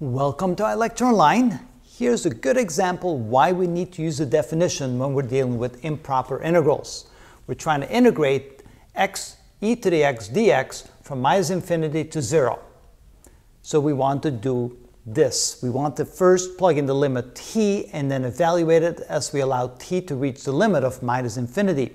Welcome to ilectureonline. Here's a good example why we need to use a definition when we're dealing with improper integrals. We're trying to integrate x e to the x dx from -infinity to 0. So we want to do this. We want to first plug in the limit t and then evaluate it as we allow t to reach the limit of -infinity.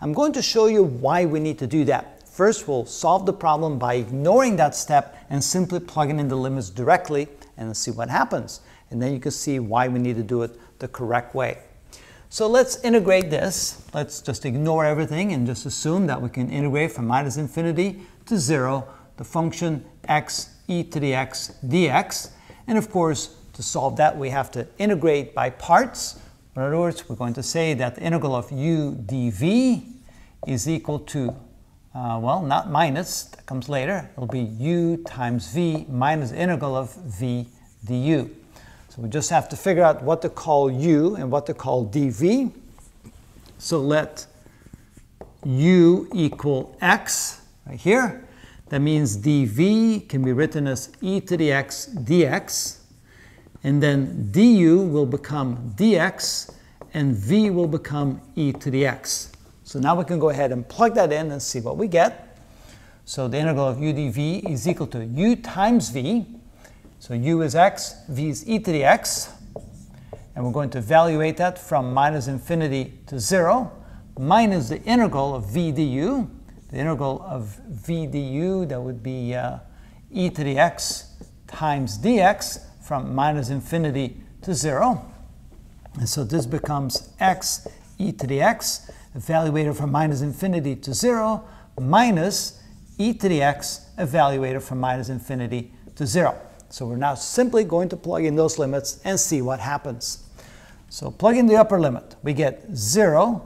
I'm going to show you why we need to do that. First, we'll solve the problem by ignoring that step and simply plugging in the limits directly and see what happens. And then you can see why we need to do it the correct way. So let's integrate this. Let's just ignore everything and just assume that we can integrate from -infinity to 0 the function x e to the x dx. And of course, to solve that, we have to integrate by parts. In other words, we're going to say that the integral of u dv is equal to not minus, that comes later. It'll be u times v minus integral of v du. So we just have to figure out what to call u and what to call dv. So let u equal x right here. That means dv can be written as e to the x dx. And then du will become dx, and v will become e to the x. So now we can go ahead and plug that in and see what we get. So the integral of u dv is equal to u times v. So u is x, v is e to the x. And we're going to evaluate that from -infinity to 0 minus the integral of v du. The integral of v du, that would be e to the x times dx from -infinity to 0. And so this becomes x e to the x. Evaluated from -infinity to 0 minus e to the x evaluated from -infinity to 0. So we're now simply going to plug in those limits and see what happens. So plug in the upper limit. We get 0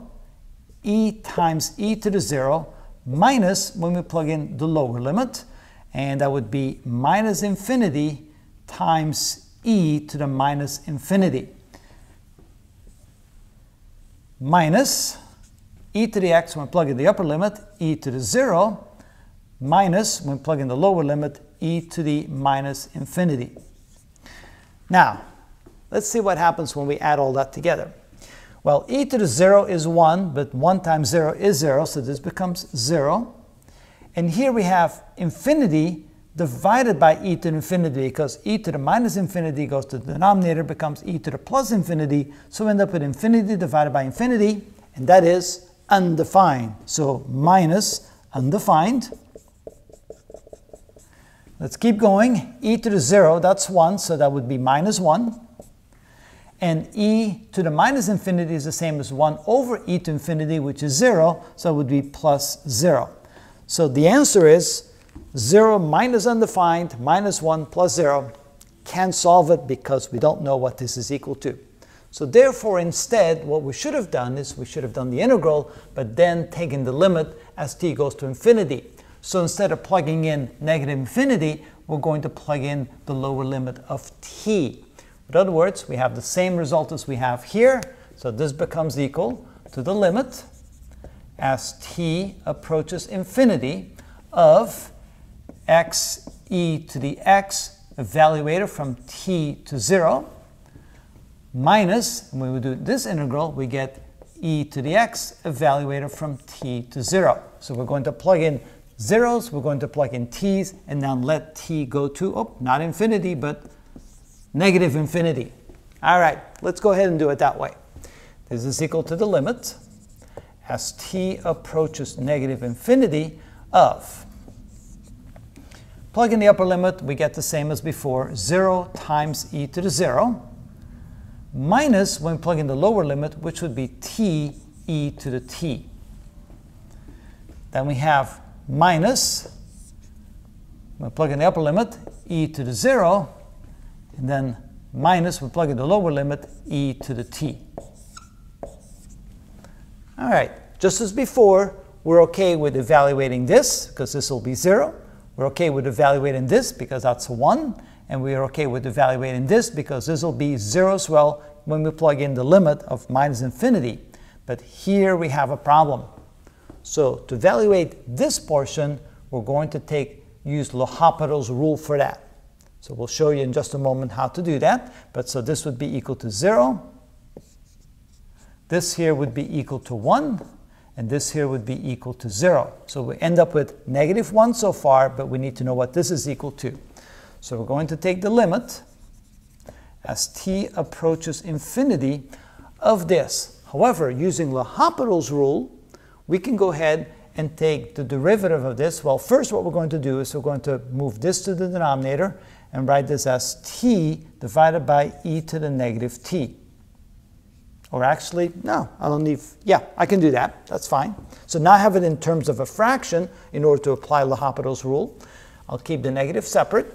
e times e to the 0 minus, when we plug in the lower limit, and that would be -infinity times e to the -infinity minus e to the x, when we plug in the upper limit, e to the 0, minus, when we plug in the lower limit, e to the -infinity. Now, let's see what happens when we add all that together. Well, e to the 0 is 1, but 1 times 0 is 0, so this becomes 0. And here we have infinity divided by e to infinity, because e to the -infinity goes to the denominator, becomes e to the +infinity, so we end up with infinity divided by infinity, and that is undefined. So minus undefined. Let's keep going. E to the 0, that's 1, so that would be -1. And e to the -infinity is the same as 1 over e to infinity, which is 0, so it would be +0. So the answer is 0 minus undefined minus 1 +0. Can't solve it because we don't know what this is equal to. So therefore, instead, what we should have done is we should have done the integral, but then taken the limit as t goes to infinity. So instead of plugging in -infinity, we're going to plug in the lower limit of t. In other words, we have the same result as we have here. So this becomes equal to the limit as t approaches infinity of x e to the x evaluated from t to 0. Minus, and when we do this integral, we get e to the x evaluated from t to 0. So we're going to plug in zeros, we're going to plug in t's, and now let t go to, not infinity, but -infinity. All right, let's go ahead and do it that way. This is equal to the limit as t approaches -infinity of, plug in the upper limit, we get the same as before, 0 times e to the 0, minus, when we plug in the lower limit, which would be t e to the t. Then we have minus, when we plug in the upper limit, e to the 0, and then minus, when we plug in the lower limit, e to the t. All right, just as before, we're okay with evaluating this, because this will be 0. We're okay with evaluating this, because that's a 1. And we are okay with evaluating this because this will be 0 as well when we plug in the limit of -infinity. But here we have a problem. So to evaluate this portion, we're going to use L'Hôpital's rule for that. So we'll show you in just a moment how to do that. But so this would be equal to 0. This here would be equal to 1. And this here would be equal to 0. So we end up with negative 1 so far, but we need to know what this is equal to. So we're going to take the limit as t approaches infinity of this. However, using L'Hôpital's rule, we can go ahead and take the derivative of this. Well, first what we're going to do is we're going to move this to the denominator and write this as t divided by e to the negative t. Or actually, no, I don't need, yeah, I can do that, that's fine. So now I have it in terms of a fraction in order to apply L'Hôpital's rule. I'll keep the negative separate.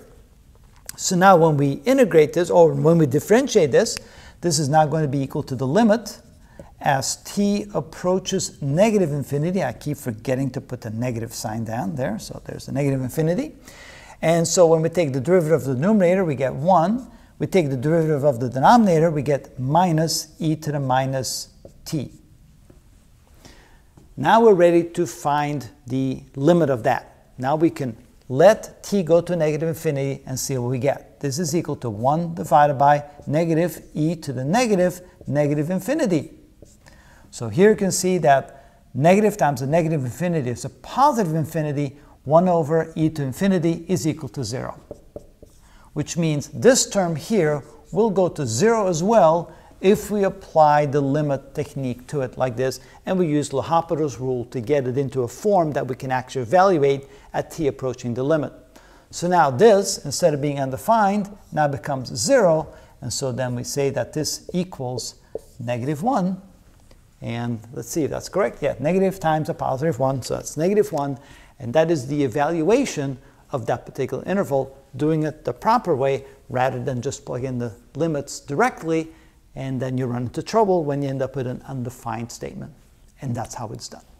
So now when we integrate this, or when we differentiate this, this is now going to be equal to the limit as t approaches negative infinity. I keep forgetting to put the negative sign down there, so there's the negative infinity. And so when we take the derivative of the numerator, we get 1. We take the derivative of the denominator, we get minus e to the minus t. Now we're ready to find the limit of that. Now we can let t go to negative infinity and see what we get. This is equal to 1 divided by negative e to the negative infinity. So here you can see that negative times a negative infinity is a positive infinity. 1 over e to infinity is equal to 0. Which means this term here will go to 0 as well if we apply the limit technique to it like this, and we use L'Hôpital's rule to get it into a form that we can actually evaluate at t approaching the limit. So now this, instead of being undefined, now becomes 0, and so then we say that this equals negative 1, and let's see if that's correct. Yeah, negative times a positive 1, so that's negative 1, and that is the evaluation of that particular interval, doing it the proper way rather than just plug in the limits directly, and then you run into trouble when you end up with an undefined statement. And that's how it's done.